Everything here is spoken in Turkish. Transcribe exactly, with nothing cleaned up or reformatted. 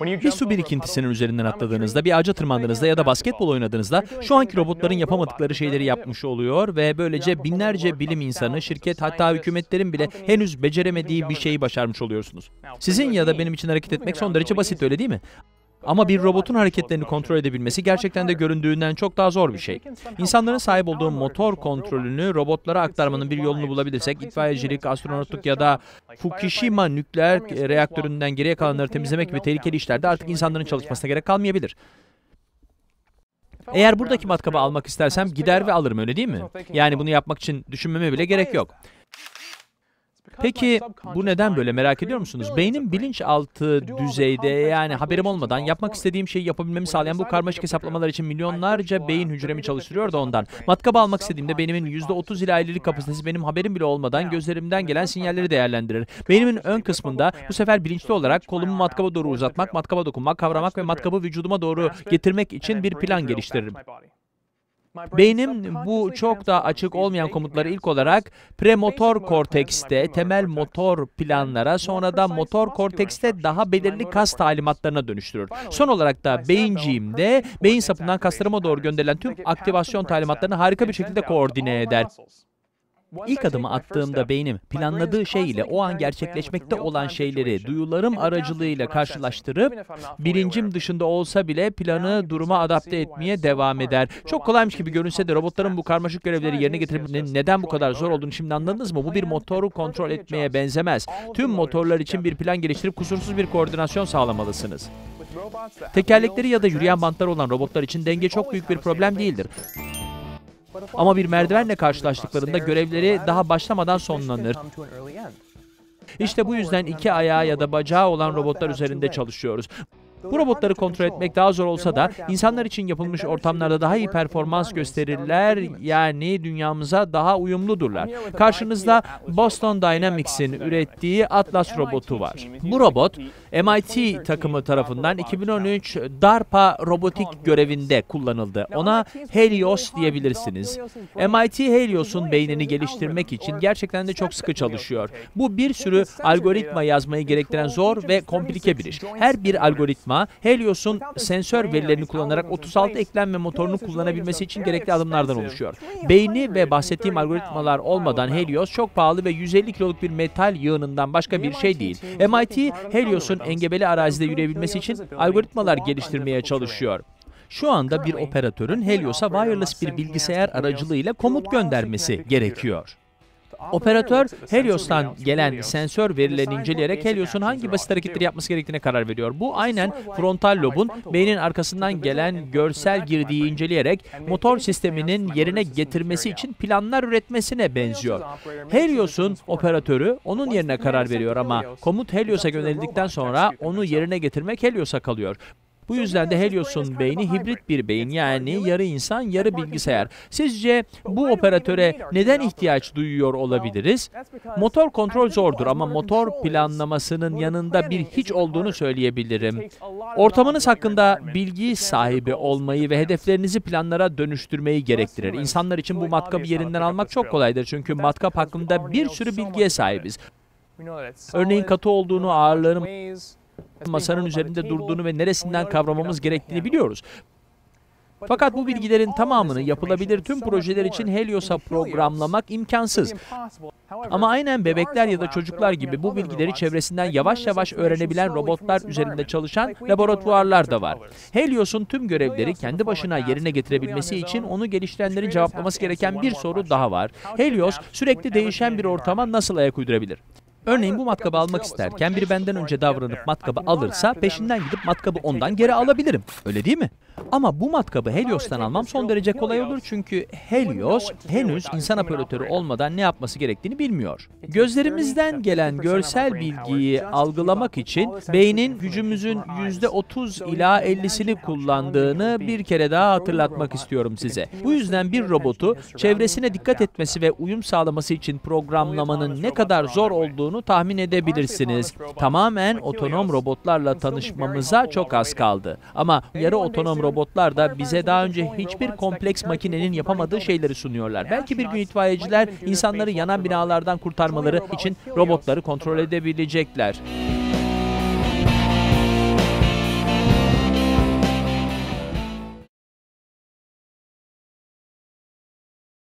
Bir su birikintisinin üzerinden atladığınızda, bir ağaca tırmandığınızda ya da basketbol oynadığınızda şu anki robotların yapamadıkları şeyleri yapmış oluyor ve böylece binlerce bilim insanı, şirket, hatta hükümetlerin bile henüz beceremediği bir şeyi başarmış oluyorsunuz. Sizin ya da benim için hareket etmek son derece basit, öyle değil mi? Ama bir robotun hareketlerini kontrol edebilmesi gerçekten de göründüğünden çok daha zor bir şey. İnsanların sahip olduğu motor kontrolünü robotlara aktarmanın bir yolunu bulabilirsek, itfaiyecilik, astronotluk ya da Fukushima nükleer reaktöründen geriye kalanları temizlemek gibi tehlikeli işlerde artık insanların çalışmasına gerek kalmayabilir. Eğer buradaki matkabı almak istersem gider ve alırım, öyle değil mi? Yani bunu yapmak için düşünmeme bile gerek yok. Peki bu neden böyle, merak ediyor musunuz? Beynim bilinçaltı düzeyde, yani haberim olmadan yapmak istediğim şeyi yapabilmemi sağlayan bu karmaşık hesaplamalar için milyonlarca beyin hücremi çalıştırıyor da ondan. Matkabı almak istediğimde beynimin yüzde otuz ila ellilik kapasitesi benim haberim bile olmadan gözlerimden gelen sinyalleri değerlendirir. Beynimin ön kısmında bu sefer bilinçli olarak kolumu matkaba doğru uzatmak, matkaba dokunmak, kavramak ve matkabı vücuduma doğru getirmek için bir plan geliştiririm. Beynim bu çok daha açık olmayan komutları ilk olarak premotor kortekste, temel motor planlara, sonra da motor kortekste daha belirli kas talimatlarına dönüştürür. Son olarak da beyinciğimde beyin sapından kaslarıma doğru gönderilen tüm aktivasyon talimatlarını harika bir şekilde koordine eder. İlk adımı attığımda beynim planladığı şey ile o an gerçekleşmekte olan şeyleri duyularım aracılığıyla karşılaştırıp bilincim dışında olsa bile planı duruma adapte etmeye devam eder. Çok kolaymış gibi görünse de robotların bu karmaşık görevleri yerine getirmenin neden bu kadar zor olduğunu şimdi anladınız mı? Bu bir motoru kontrol etmeye benzemez. Tüm motorlar için bir plan geliştirip kusursuz bir koordinasyon sağlamalısınız. Tekerlekleri ya da yürüyen bantları olan robotlar için denge çok büyük bir problem değildir. Ama bir merdivenle karşılaştıklarında görevleri daha başlamadan sonlanır. İşte bu yüzden iki ayağı ya da bacağı olan robotlar üzerinde çalışıyoruz. Bu robotları kontrol etmek daha zor olsa da insanlar için yapılmış ortamlarda daha iyi performans gösterirler, yani dünyamıza daha uyumludurlar. Karşınızda Boston Dynamics'in ürettiği Atlas robotu var. Bu robot M I T takımı tarafından iki bin on üç DARPA robotik görevinde kullanıldı. Ona Helios diyebilirsiniz. M I T Helios'un beynini geliştirmek için gerçekten de çok sıkı çalışıyor. Bu bir sürü algoritma yazmayı gerektiren zor ve komplike bir iş. Her bir algoritma Helios'un sensör verilerini kullanarak otuz altı eklem ve motorunu kullanabilmesi için gerekli adımlardan oluşuyor. Beyni ve bahsettiğim algoritmalar olmadan Helios çok pahalı ve yüz elli kiloluk bir metal yığınından başka bir şey değil. M I T, Helios'un engebeli arazide yürüyebilmesi için algoritmalar geliştirmeye çalışıyor. Şu anda bir operatörün Helios'a wireless bir bilgisayar aracılığıyla komut göndermesi gerekiyor. Operatör, Helios'tan gelen sensör verilerini inceleyerek Helios'un hangi basit hareketleri yapması gerektiğine karar veriyor. Bu aynen frontal lobun beynin arkasından gelen görsel girdiği inceleyerek motor sisteminin yerine getirmesi için planlar üretmesine benziyor. Helios'un operatörü onun yerine karar veriyor ama komut Helios'a gönderildikten sonra onu yerine getirmek Helios'a kalıyor. Bu yüzden de Helios'un beyni hibrit bir beyin, yani yarı insan, yarı bilgisayar. Sizce bu operatöre neden ihtiyaç duyuyor olabiliriz? Motor kontrol zordur ama motor planlamasının yanında bir hiç olduğunu söyleyebilirim. Ortamınız hakkında bilgi sahibi olmayı ve hedeflerinizi planlara dönüştürmeyi gerektirir. İnsanlar için bu matkabı yerinden almak çok kolaydır çünkü matkap hakkında bir sürü bilgiye sahibiz. Örneğin katı olduğunu, ağırlığını, masanın üzerinde durduğunu ve neresinden kavramamız gerektiğini biliyoruz. Fakat bu bilgilerin tamamını yapılabilir tüm projeler için Helios'a programlamak imkansız. Ama aynen bebekler ya da çocuklar gibi bu bilgileri çevresinden yavaş yavaş öğrenebilen robotlar üzerinde çalışan laboratuvarlar da var. Helios'un tüm görevleri kendi başına yerine getirebilmesi için onu geliştirenlerin cevaplaması gereken bir soru daha var. Helios sürekli değişen bir ortama nasıl ayak uydurabilir? Örneğin bu matkabı almak isterken biri benden önce davranıp matkabı alırsa peşinden gidip matkabı ondan geri alabilirim. Öyle değil mi? Ama bu matkabı Helios'tan almam son derece kolay olur çünkü Helios henüz insan operatörü olmadan ne yapması gerektiğini bilmiyor. Gözlerimizden gelen görsel bilgiyi algılamak için beynin gücümüzün yüzde otuz ila ellisini kullandığını bir kere daha hatırlatmak istiyorum size. Bu yüzden bir robotu çevresine dikkat etmesi ve uyum sağlaması için programlamanın ne kadar zor olduğunu tahmin edebilirsiniz. Tamamen otonom robotlarla tanışmamıza çok az kaldı. Ama yarı otonom robotlar da bize daha önce hiçbir kompleks makinenin yapamadığı şeyleri sunuyorlar. Belki bir gün itfaiyeciler insanları yanan binalardan kurtarmaları için robotları kontrol edebilecekler.